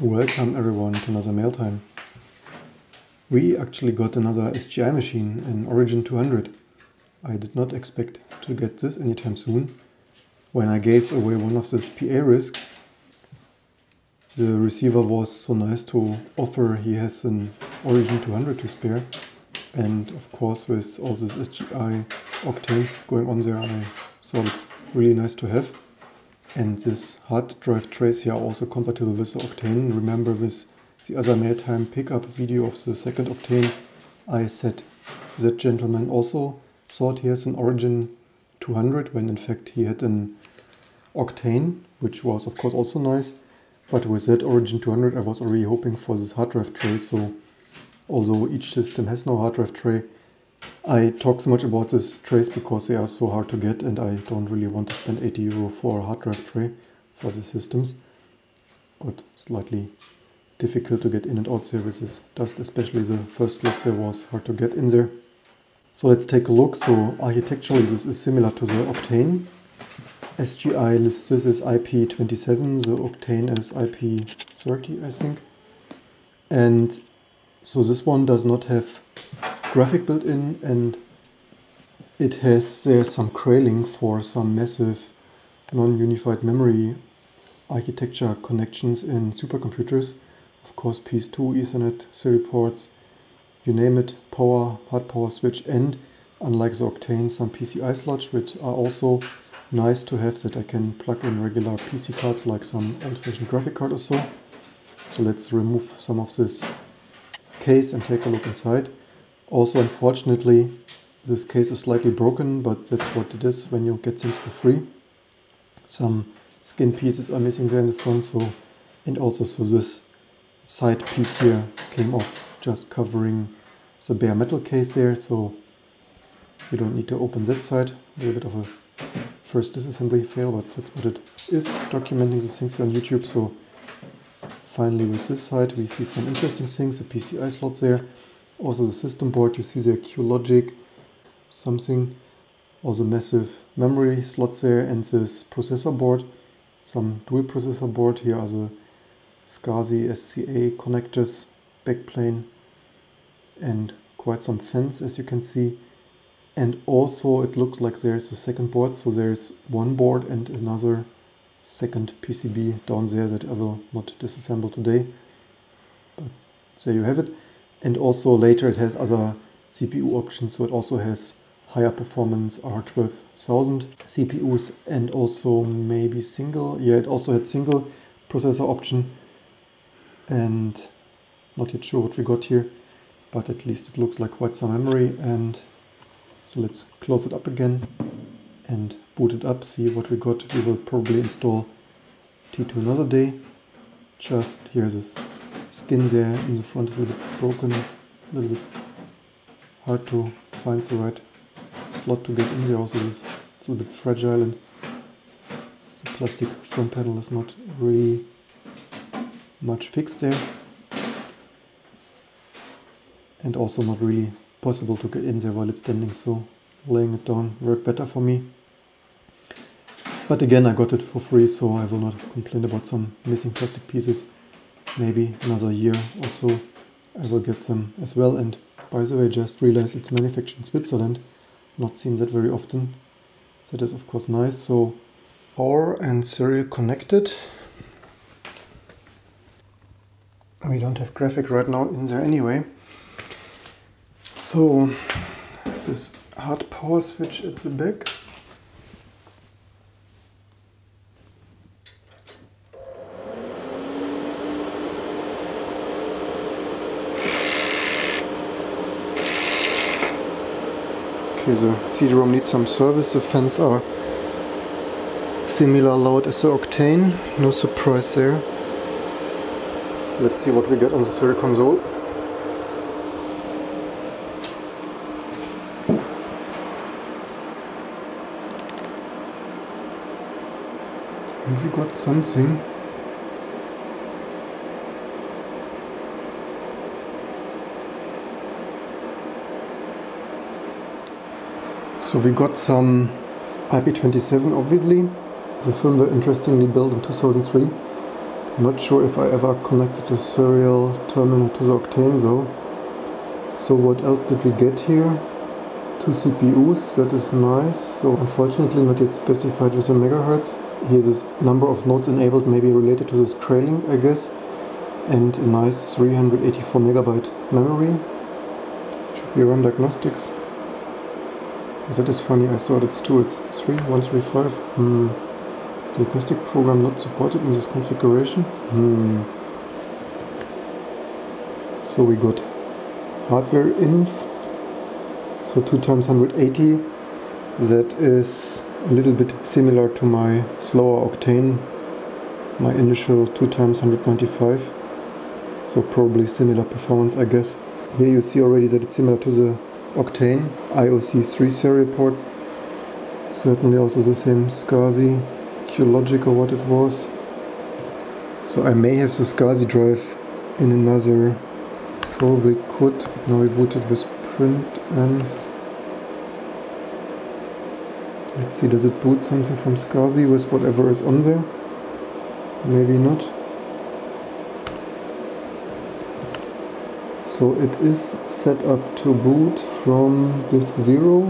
Welcome everyone to another mail time. We actually got another SGI machine, an Origin 200. I did not expect to get this anytime soon. When I gave away one of this PA-Risks, the receiver was so nice to offer he has an Origin 200 to spare. And of course with all this SGI Octanes going on there, I thought it's really nice to have. And this hard drive trays here are also compatible with the Octane. Remember, with the other Mailtime pickup video of the second Octane, I said that gentleman also thought he has an Origin 200, when in fact he had an Octane, which was of course also nice. But with that Origin 200 I was already hoping for this hard drive tray, so although each system has no hard drive tray, I talk so much about these trays because they are so hard to get and I don't really want to spend 80 euro for a hard drive tray for the systems. Got slightly difficult to get in and out there with this dust, especially the first slot there was hard to get in there. So let's take a look. So architecturally this is similar to the Octane. SGI lists this as IP27, the Octane as IP30 I think. And so this one does not have graphic built in, and it has there some crailing for some massive non-unified memory architecture connections in supercomputers. Of course PS2, Ethernet, serial ports, you name it, power, hard power switch, and unlike the Octane, some PCI slots, which are also nice to have that I can plug in regular PC cards like some old-fashioned graphic card or so. So let's remove some of this case and take a look inside. Also, unfortunately, this case is slightly broken, but that's what it is when you get things for free. Some skin pieces are missing there in the front, so, and also so this side piece here came off, just covering the bare metal case there, so you don't need to open that side. A little bit of a first disassembly fail, but that's what it is. Documenting the things here on YouTube, so finally with this side we see some interesting things, the PCI slots there. Also the system board, you see there QLogic something, also massive memory slots there, and this processor board, some dual processor board. Here are the SCA connectors, backplane, and quite some fans as you can see. And also it looks like there's a second board, so there's one board and another second PCB down there that I will not disassemble today, but there you have it. And also later it has other CPU options, so it also has higher performance R12000 CPUs and also maybe single, yeah, it also had single processor option, and not yet sure what we got here, but at least it looks like quite some memory. And so let's close it up again and boot it up, see what we got. We will probably install T2 another day. Just here's this skin there in the front is a little bit broken, a little bit hard to find the right slot to get in there. Also it's a little bit fragile and the plastic front panel is not really much fixed there, and also not really possible to get in there while it's standing, so laying it down worked better for me. But again, I got it for free, so I will not complain about some missing plastic pieces. Maybe another year or so I will get them as well. And by the way, I just realized it's manufactured in Switzerland, not seen that very often. That is of course nice. So power and serial connected. We don't have graphic right now in there anyway. So this hard power switch at the back. The CD-ROM needs some service, the fans are similar loud as the Octane, no surprise there. Let's see what we get on the serial console. And we got something. So we got some IP27, obviously. The firmware interestingly built in 2003. Not sure if I ever connected a serial terminal to the Octane though. So what else did we get here? 2 CPUs, that is nice. So unfortunately not yet specified with the megahertz. Here this number of nodes enabled may be related to this trailing, I guess. And a nice 384 megabyte memory. Should we run diagnostics? That is funny, I saw that's 2, it's 3135. Diagnostic program not supported in this configuration. So we got hardware inf, so 2 × 180. That is a little bit similar to my slower Octane, my initial 2 × 195. So probably similar performance, I guess. Here you see already that it's similar to the Octane IOC3 serial port. Certainly also the same SCSI. QLogic or what it was. So I may have the SCSI drive in another, probably could. Now we boot it with printenv. Let's see, does it boot something from SCSI with whatever is on there? Maybe not. So it is set up to boot from disk 0.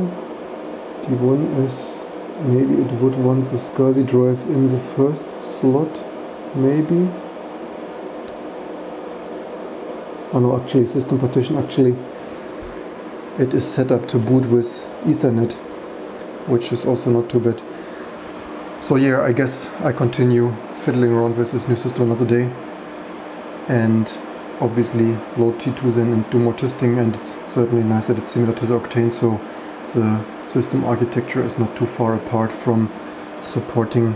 D1 is... Maybe it would want the SCSI drive in the first slot, maybe. Oh no, actually, system partition, actually, it is set up to boot with Ethernet, which is also not too bad. So yeah, I guess I continue fiddling around with this new system another day. And obviously load T2 then and do more testing, and it's certainly nice that it's similar to the Octane, so the system architecture is not too far apart from supporting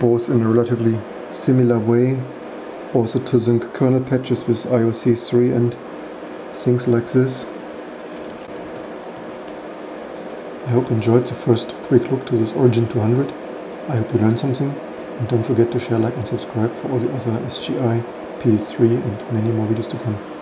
both in a relatively similar way, also to sync kernel patches with IOC3 and things like this. I hope you enjoyed the first quick look to this Origin 200. I hope you learned something, and don't forget to share, like and subscribe for all the other SGI, PS3 and many more videos to come.